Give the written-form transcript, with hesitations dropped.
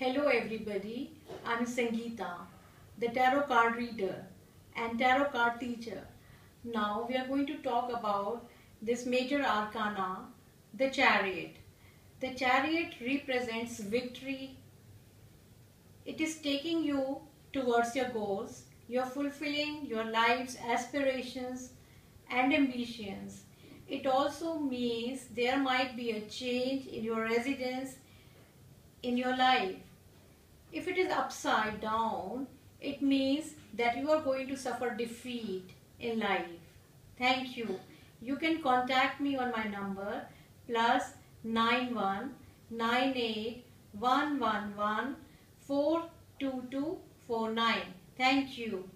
Hello everybody, I'm Sangeeta, the tarot card reader and tarot card teacher. Now we are going to talk about this major arcana, the Chariot. The Chariot represents victory. It is taking you towards your goals. You're fulfilling your life's aspirations and ambitions. It also means there might be a change in your residence, in your life. If it is upside down, it means that you are going to suffer defeat in life. Thank you. You can contact me on my number +919811142249. Thank you.